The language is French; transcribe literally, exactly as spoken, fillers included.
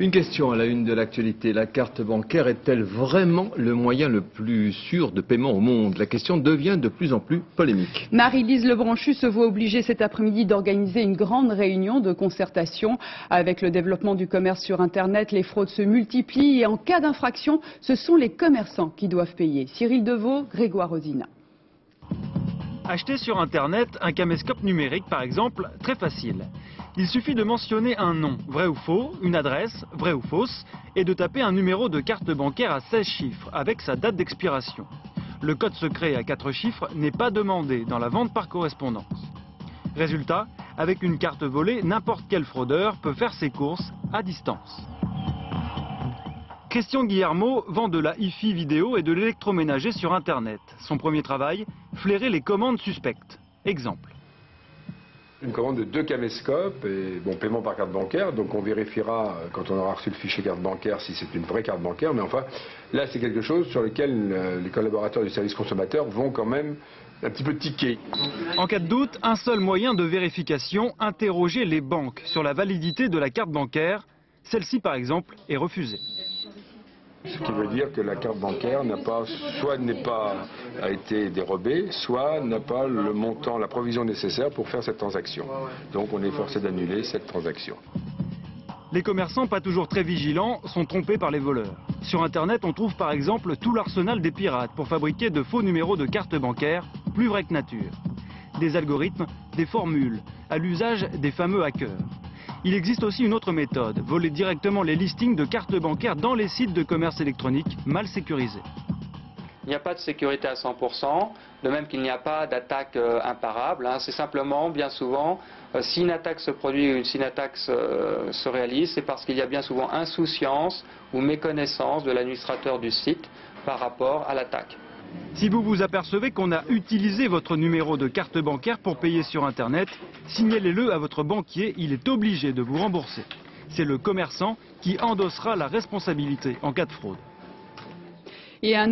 Une question à la une de l'actualité. La carte bancaire est-elle vraiment le moyen le plus sûr de paiement au monde? La question devient de plus en plus polémique. Marie-Lise Lebranchu se voit obligée cet après-midi d'organiser une grande réunion de concertation. Avec le développement du commerce sur Internet, les fraudes se multiplient et en cas d'infraction, ce sont les commerçants qui doivent payer. Cyril Deveau, Grégoire Osina. Acheter sur Internet un caméscope numérique par exemple, très facile. Il suffit de mentionner un nom, vrai ou faux, une adresse, vraie ou fausse, et de taper un numéro de carte bancaire à seize chiffres avec sa date d'expiration. Le code secret à quatre chiffres n'est pas demandé dans la vente par correspondance. Résultat, avec une carte volée, n'importe quel fraudeur peut faire ses courses à distance. Christian Guillermo vend de la hi-fi vidéo et de l'électroménager sur Internet. Son premier travail, flairer les commandes suspectes. Exemple. Une commande de deux caméscopes et bon paiement par carte bancaire. Donc on vérifiera quand on aura reçu le fichier carte bancaire si c'est une vraie carte bancaire. Mais enfin, là c'est quelque chose sur lequel les collaborateurs du service consommateur vont quand même un petit peu tiquer. En cas de doute, un seul moyen de vérification, interroger les banques sur la validité de la carte bancaire. Celle-ci par exemple est refusée. Ce qui veut dire que la carte bancaire n'a pas, soit n'est pas a été dérobée, soit n'a pas le montant, la provision nécessaire pour faire cette transaction. Donc on est forcé d'annuler cette transaction. Les commerçants, pas toujours très vigilants, sont trompés par les voleurs. Sur Internet, on trouve par exemple tout l'arsenal des pirates pour fabriquer de faux numéros de carte bancaire, plus vrais que nature. Des algorithmes, des formules, à l'usage des fameux hackers. Il existe aussi une autre méthode, voler directement les listings de cartes bancaires dans les sites de commerce électronique mal sécurisés. Il n'y a pas de sécurité à cent pour cent, de même qu'il n'y a pas d'attaque euh, imparable. Hein. C'est simplement, bien souvent, euh, si une attaque se produit ou si une attaque euh, se réalise, c'est parce qu'il y a bien souvent insouciance ou méconnaissance de l'administrateur du site par rapport à l'attaque. Si vous vous apercevez qu'on a utilisé votre numéro de carte bancaire pour payer sur Internet, signalez-le à votre banquier, il est obligé de vous rembourser. C'est le commerçant qui endossera la responsabilité en cas de fraude. Et un